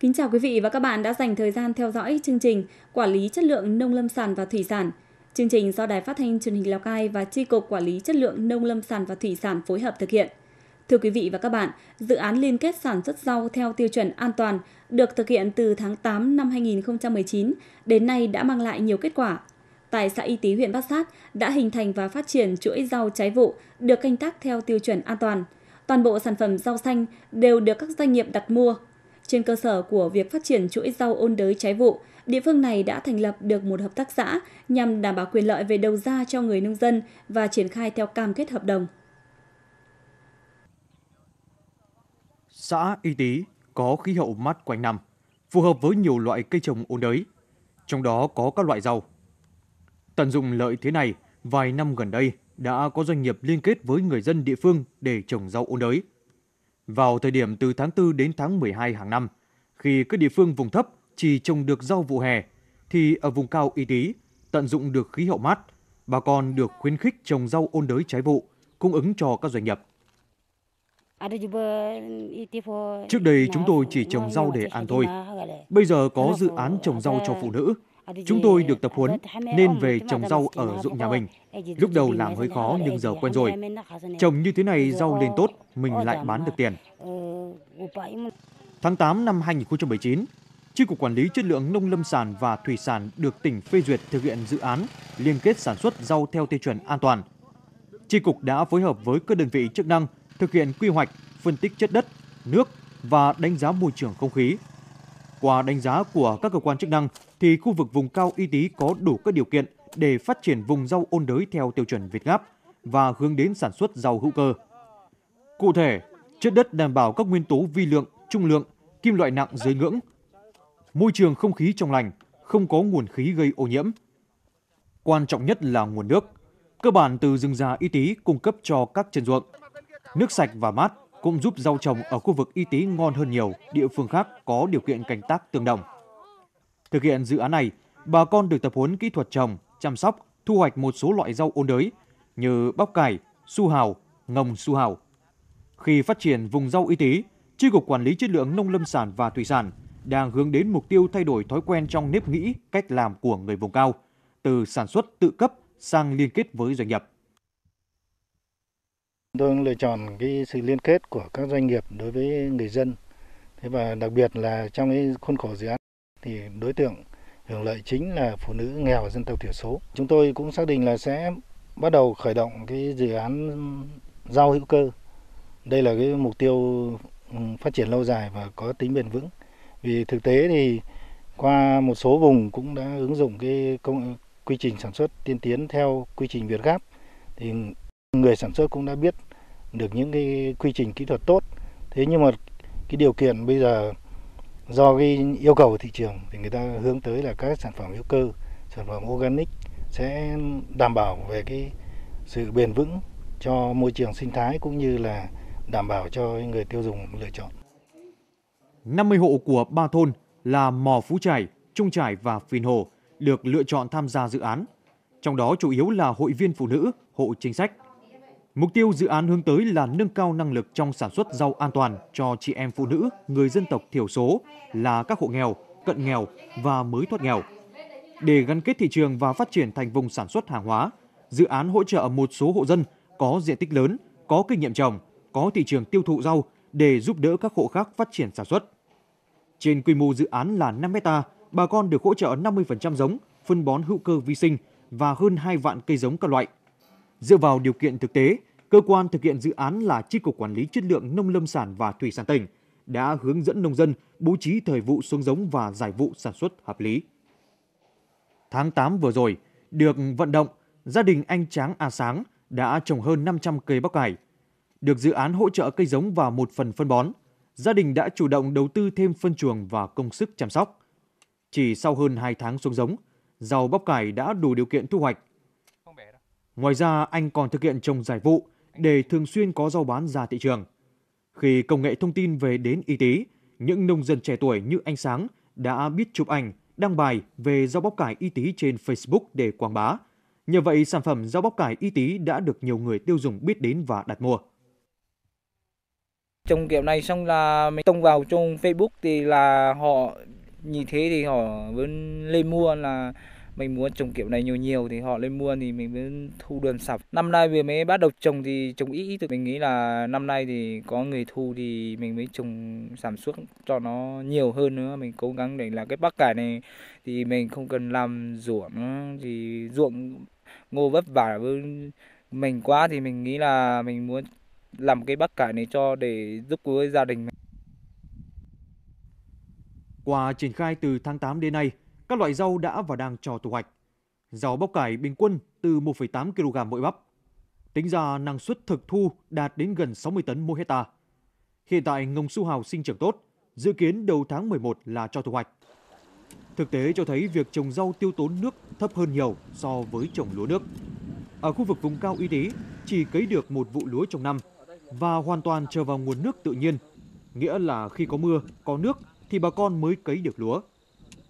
Kính chào quý vị và các bạn đã dành thời gian theo dõi chương trình Quản lý chất lượng nông lâm sản và thủy sản. Chương trình do Đài Phát thanh Truyền hình Lào Cai và Chi cục Quản lý chất lượng nông lâm sản và thủy sản phối hợp thực hiện. Thưa quý vị và các bạn, dự án liên kết sản xuất rau theo tiêu chuẩn an toàn được thực hiện từ tháng 8 năm 2019 đến nay đã mang lại nhiều kết quả. Tại xã Y Tý, huyện Bát Xát đã hình thành và phát triển chuỗi rau trái vụ được canh tác theo tiêu chuẩn an toàn. Toàn bộ sản phẩm rau xanh đều được các doanh nghiệp đặt mua. Trên cơ sở của việc phát triển chuỗi rau ôn đới trái vụ, địa phương này đã thành lập được một hợp tác xã nhằm đảm bảo quyền lợi về đầu ra cho người nông dân và triển khai theo cam kết hợp đồng. Xã Y Tý có khí hậu mát quanh năm, phù hợp với nhiều loại cây trồng ôn đới, trong đó có các loại rau. Tận dụng lợi thế này, vài năm gần đây đã có doanh nghiệp liên kết với người dân địa phương để trồng rau ôn đới. Vào thời điểm từ tháng 4 đến tháng 12 hàng năm, khi các địa phương vùng thấp chỉ trồng được rau vụ hè, thì ở vùng cao Y Tý tận dụng được khí hậu mát, bà con được khuyến khích trồng rau ôn đới trái vụ, cung ứng cho các doanh nghiệp. Trước đây chúng tôi chỉ trồng rau để ăn thôi, bây giờ có dự án trồng rau cho phụ nữ. Chúng tôi được tập huấn nên về trồng rau ở ruộng nhà mình. Lúc đầu làm hơi khó nhưng giờ quen rồi. Trồng như thế này rau lên tốt, mình lại bán được tiền. Tháng 8 năm 2019, Chi cục Quản lý Chất lượng Nông lâm sản và Thủy sản được tỉnh phê duyệt thực hiện dự án liên kết sản xuất rau theo tiêu chuẩn an toàn. Chi cục đã phối hợp với các đơn vị chức năng thực hiện quy hoạch, phân tích chất đất, nước và đánh giá môi trường không khí. Qua đánh giá của các cơ quan chức năng thì khu vực vùng cao Y Tý có đủ các điều kiện để phát triển vùng rau ôn đới theo tiêu chuẩn VietGAP và hướng đến sản xuất rau hữu cơ. Cụ thể, chất đất đảm bảo các nguyên tố vi lượng, trung lượng, kim loại nặng dưới ngưỡng. Môi trường không khí trong lành, không có nguồn khí gây ô nhiễm. Quan trọng nhất là nguồn nước. Cơ bản từ rừng già Y Tý cung cấp cho các chân ruộng. Nước sạch và mát cũng giúp rau trồng ở khu vực Y Tý ngon hơn nhiều địa phương khác có điều kiện canh tác tương đồng. Thực hiện dự án này, bà con được tập huấn kỹ thuật trồng, chăm sóc, thu hoạch một số loại rau ôn đới như bắp cải, su hào, ngồng su hào. Khi phát triển vùng rau Y Tý, Chi cục Quản lý Chất lượng Nông lâm sản và Thủy sản đang hướng đến mục tiêu thay đổi thói quen trong nếp nghĩ, cách làm của người vùng cao, từ sản xuất tự cấp sang liên kết với doanh nghiệp. Tôi lựa chọn cái sự liên kết của các doanh nghiệp đối với người dân. Thế và đặc biệt là trong cái khuôn khổ dự án thì đối tượng hưởng lợi chính là phụ nữ nghèo dân tộc thiểu số. Chúng tôi cũng xác định là sẽ bắt đầu khởi động cái dự án rau hữu cơ. Đây là cái mục tiêu phát triển lâu dài và có tính bền vững. Vì thực tế thì qua một số vùng cũng đã ứng dụng cái quy trình sản xuất tiên tiến theo quy trình VietGAP thì người sản xuất cũng đã biết được những cái quy trình kỹ thuật tốt. Thế nhưng mà cái điều kiện bây giờ do cái yêu cầu của thị trường thì người ta hướng tới là các sản phẩm hữu cơ, sản phẩm organic sẽ đảm bảo về cái sự bền vững cho môi trường sinh thái cũng như là đảm bảo cho người tiêu dùng lựa chọn. 50 hộ của 3 thôn là Mò Phú Trải, Trung Chải và Phìn Hồ được lựa chọn tham gia dự án. Trong đó chủ yếu là hội viên phụ nữ, hộ chính sách. Mục tiêu dự án hướng tới là nâng cao năng lực trong sản xuất rau an toàn cho chị em phụ nữ, người dân tộc thiểu số là các hộ nghèo, cận nghèo và mới thoát nghèo. Để gắn kết thị trường và phát triển thành vùng sản xuất hàng hóa, dự án hỗ trợ một số hộ dân có diện tích lớn, có kinh nghiệm trồng, có thị trường tiêu thụ rau để giúp đỡ các hộ khác phát triển sản xuất. Trên quy mô dự án là 5 hectare, bà con được hỗ trợ 50% giống, phân bón hữu cơ vi sinh và hơn 2 vạn cây giống các loại. Dựa vào điều kiện thực tế, cơ quan thực hiện dự án là Chi cục Quản lý Chất lượng Nông lâm sản và Thủy sản tỉnh đã hướng dẫn nông dân bố trí thời vụ xuống giống và giải vụ sản xuất hợp lý. Tháng 8 vừa rồi, được vận động, gia đình anh Tráng À Sáng đã trồng hơn 500 cây bắp cải. Được dự án hỗ trợ cây giống và một phần phân bón, gia đình đã chủ động đầu tư thêm phân chuồng và công sức chăm sóc. Chỉ sau hơn 2 tháng xuống giống, rau bắp cải đã đủ điều kiện thu hoạch. Ngoài ra, anh còn thực hiện trồng giải vụ để thường xuyên có rau bán ra thị trường. Khi công nghệ thông tin về đến Y Tý, những nông dân trẻ tuổi như anh Sáng đã biết chụp ảnh, đăng bài về rau bắp cải Y Tý trên Facebook để quảng bá. Nhờ vậy, sản phẩm rau bắp cải Y Tý đã được nhiều người tiêu dùng biết đến và đặt mua. Trồng kiểu này xong là mình tung vào trong Facebook thì là họ nhìn thế thì họ vẫn lên mua, là mình muốn trồng kiểu này nhiều thì họ lên mua thì mình vẫn thu đơn sập. Năm nay vừa mới bắt đầu trồng thì trồng ít, thì mình nghĩ là năm nay thì có người thu thì mình mới trồng sản xuất cho nó nhiều hơn nữa. Mình cố gắng để là cái bắp cải này thì mình không cần làm ruộng, thì ruộng ngô vất vả với mình quá, thì mình nghĩ là mình muốn làm cái bắp cải này cho để giúp với gia đình mình. Qua triển khai từ tháng 8 đến nay, các loại rau đã và đang cho thu hoạch. Rau bắp cải bình quân từ 1,8 kg mỗi bắp. Tính ra năng suất thực thu đạt đến gần 60 tấn mỗi hectare. Hiện tại ngồng su hào sinh trưởng tốt, dự kiến đầu tháng 11 là cho thu hoạch. Thực tế cho thấy việc trồng rau tiêu tốn nước thấp hơn nhiều so với trồng lúa nước. Ở khu vực vùng cao Y Tý chỉ cấy được một vụ lúa trong năm và hoàn toàn chờ vào nguồn nước tự nhiên. Nghĩa là khi có mưa, có nước thì bà con mới cấy được lúa.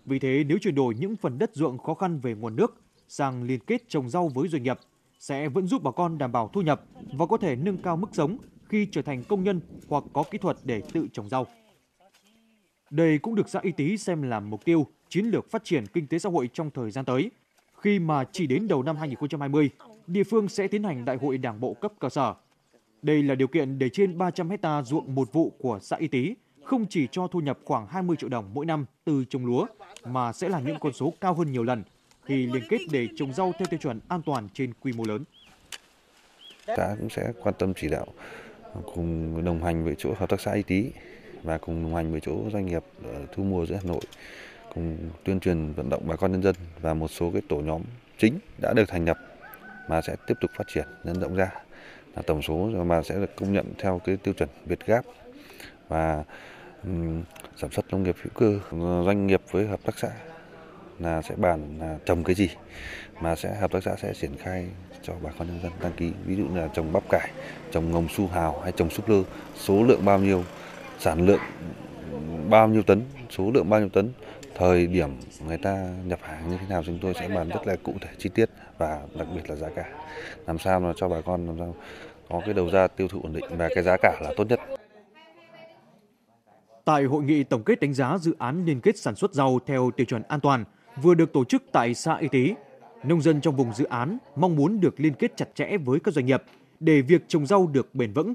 Vì thế nếu chuyển đổi những phần đất ruộng khó khăn về nguồn nước sang liên kết trồng rau với doanh nghiệp sẽ vẫn giúp bà con đảm bảo thu nhập và có thể nâng cao mức sống khi trở thành công nhân hoặc có kỹ thuật để tự trồng rau. Đây cũng được xã Y Tý xem là mục tiêu chiến lược phát triển kinh tế xã hội trong thời gian tới, khi mà chỉ đến đầu năm 2020, địa phương sẽ tiến hành đại hội đảng bộ cấp cơ sở. Đây là điều kiện để trên 300 hecta ruộng một vụ của xã Y Tý không chỉ cho thu nhập khoảng 20 triệu đồng mỗi năm từ trồng lúa, mà sẽ là những con số cao hơn nhiều lần khi liên kết để trồng rau theo tiêu chuẩn an toàn trên quy mô lớn. Xã cũng sẽ quan tâm chỉ đạo cùng đồng hành với chỗ hợp tác xã Y Tý và cùng đồng hành với chỗ doanh nghiệp thu mua giữa Hà Nội, cùng tuyên truyền vận động bà con nhân dân và một số cái tổ nhóm chính đã được thành lập mà sẽ tiếp tục phát triển nhân rộng ra. Là tổng số mà sẽ được công nhận theo cái tiêu chuẩn VietGAP và sản xuất nông nghiệp hữu cơ. Doanh nghiệp với hợp tác xã là sẽ bàn là trồng cái gì mà sẽ hợp tác xã sẽ triển khai cho bà con nhân dân đăng ký, ví dụ là trồng bắp cải, trồng ngồng su hào hay trồng súp lơ, số lượng bao nhiêu, sản lượng bao nhiêu tấn, số lượng bao nhiêu tấn, thời điểm người ta nhập hàng như thế nào, chúng tôi sẽ bàn rất là cụ thể chi tiết và đặc biệt là giá cả, làm sao mà cho bà con làm sao có cái đầu ra tiêu thụ ổn định và cái giá cả là tốt nhất. Tại hội nghị tổng kết đánh giá dự án liên kết sản xuất rau theo tiêu chuẩn an toàn vừa được tổ chức tại xã Y Tý, nông dân trong vùng dự án mong muốn được liên kết chặt chẽ với các doanh nghiệp để việc trồng rau được bền vững.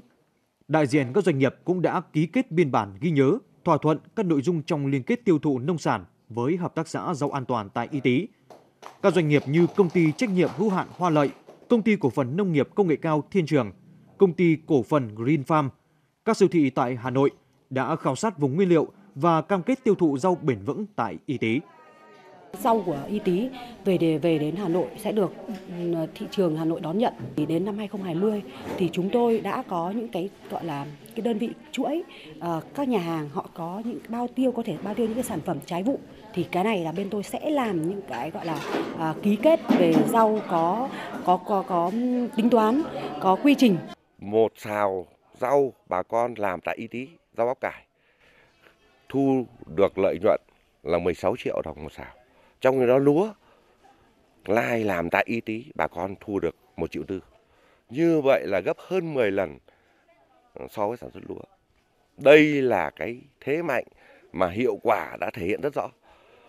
Đại diện các doanh nghiệp cũng đã ký kết biên bản ghi nhớ, thỏa thuận các nội dung trong liên kết tiêu thụ nông sản với hợp tác xã rau an toàn tại Y Tý. Các doanh nghiệp như Công ty Trách nhiệm Hữu hạn Hoa Lợi, Công ty Cổ phần Nông nghiệp Công nghệ cao Thiên Trường, Công ty Cổ phần Green Farm, các siêu thị tại Hà Nội đã khảo sát vùng nguyên liệu và cam kết tiêu thụ rau bền vững tại Y Tý. Rau của Y Tý về đến Hà Nội sẽ được thị trường Hà Nội đón nhận. Thì đến năm 2020 thì chúng tôi đã có những cái gọi là cái đơn vị chuỗi, các nhà hàng họ có những bao tiêu, có thể bao tiêu những cái sản phẩm trái vụ. Thì cái này là bên tôi sẽ làm những cái gọi là ký kết về rau có tính toán, có quy trình. Một xào rau bà con làm tại Y Tý, rau bắp cải thu được lợi nhuận là 16 triệu đồng một xào. Trong khi đó lúa lai làm tại Y Tý bà con thu được 1,4 triệu. Như vậy là gấp hơn 10 lần so với sản xuất lúa. Đây là cái thế mạnh mà hiệu quả đã thể hiện rất rõ.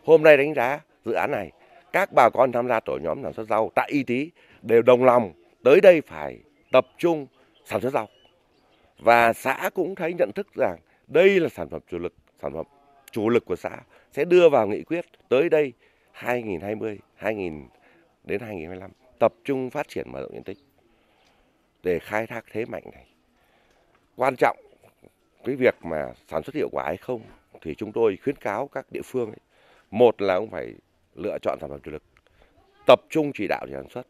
Hôm nay đánh giá dự án này, các bà con tham gia tổ nhóm sản xuất rau tại Y Tý đều đồng lòng tới đây phải tập trung sản xuất rau. Và xã cũng thấy nhận thức rằng đây là sản phẩm chủ lực của xã sẽ đưa vào nghị quyết tới đây 2020, 2025 tập trung phát triển mở rộng diện tích để khai thác thế mạnh này. Quan trọng cái việc mà sản xuất hiệu quả hay không thì chúng tôi khuyến cáo các địa phương ấy, một là ông phải lựa chọn sản phẩm chủ lực, tập trung chỉ đạo sản xuất,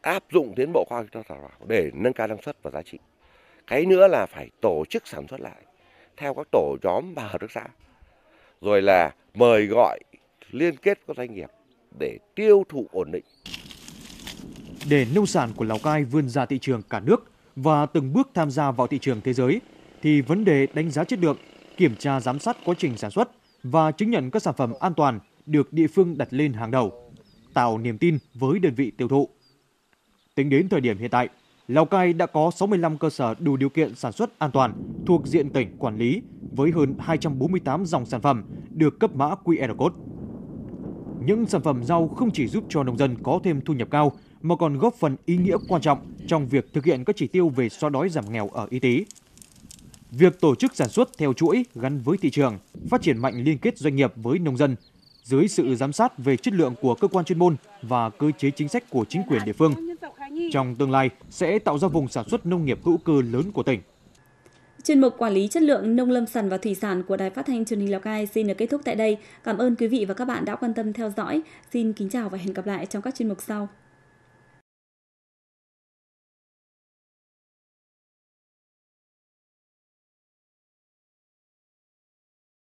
áp dụng tiến bộ khoa học kỹ thuật để nâng cao năng suất và giá trị. Cái nữa là phải tổ chức sản xuất lại theo các tổ nhóm và hợp tác xã, rồi là mời gọi liên kết các doanh nghiệp để tiêu thụ ổn định. Để nông sản của Lào Cai vươn ra thị trường cả nước và từng bước tham gia vào thị trường thế giới, thì vấn đề đánh giá chất lượng, kiểm tra giám sát quá trình sản xuất và chứng nhận các sản phẩm an toàn được địa phương đặt lên hàng đầu, tạo niềm tin với đơn vị tiêu thụ. Tính đến thời điểm hiện tại, Lào Cai đã có 65 cơ sở đủ điều kiện sản xuất an toàn thuộc diện tỉnh quản lý với hơn 248 dòng sản phẩm được cấp mã QR code. Những sản phẩm rau không chỉ giúp cho nông dân có thêm thu nhập cao mà còn góp phần ý nghĩa quan trọng trong việc thực hiện các chỉ tiêu về xóa đói giảm nghèo ở Y Tý. Việc tổ chức sản xuất theo chuỗi gắn với thị trường, phát triển mạnh liên kết doanh nghiệp với nông dân dưới sự giám sát về chất lượng của cơ quan chuyên môn và cơ chế chính sách của chính quyền địa phương, trong tương lai sẽ tạo ra vùng sản xuất nông nghiệp hữu cơ lớn của tỉnh. Chuyên mục quản lý chất lượng nông lâm sản và thủy sản của Đài Phát thanh Truyền hình Lào Cai xin được kết thúc tại đây. Cảm ơn quý vị và các bạn đã quan tâm theo dõi. Xin kính chào và hẹn gặp lại trong các chuyên mục sau.